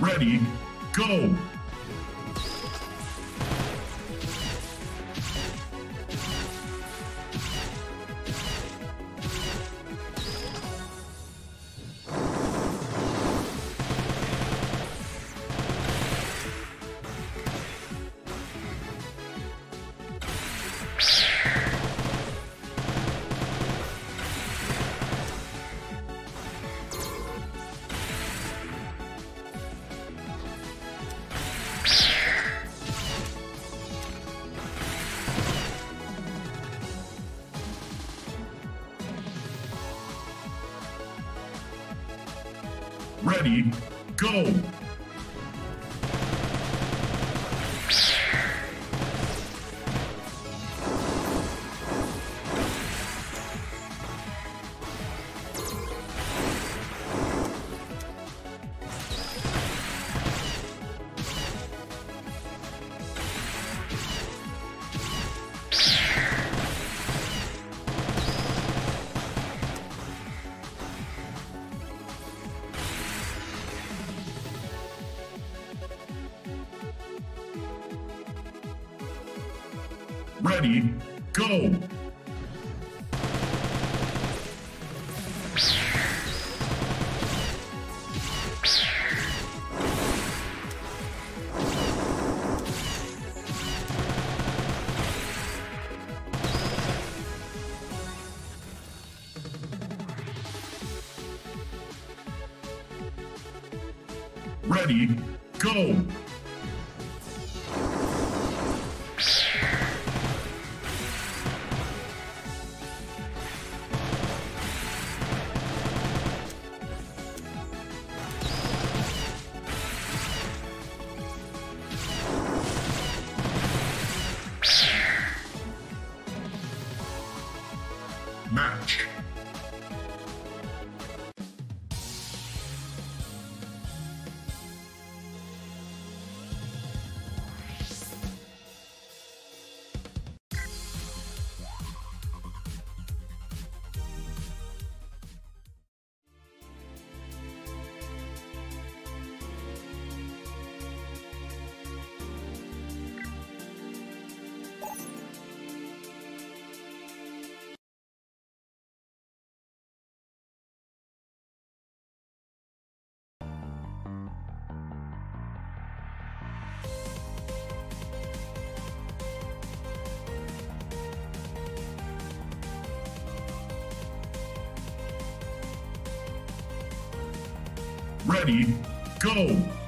ready, go! Ready, go! Ready, go! Ready, go! Match. Ready, go!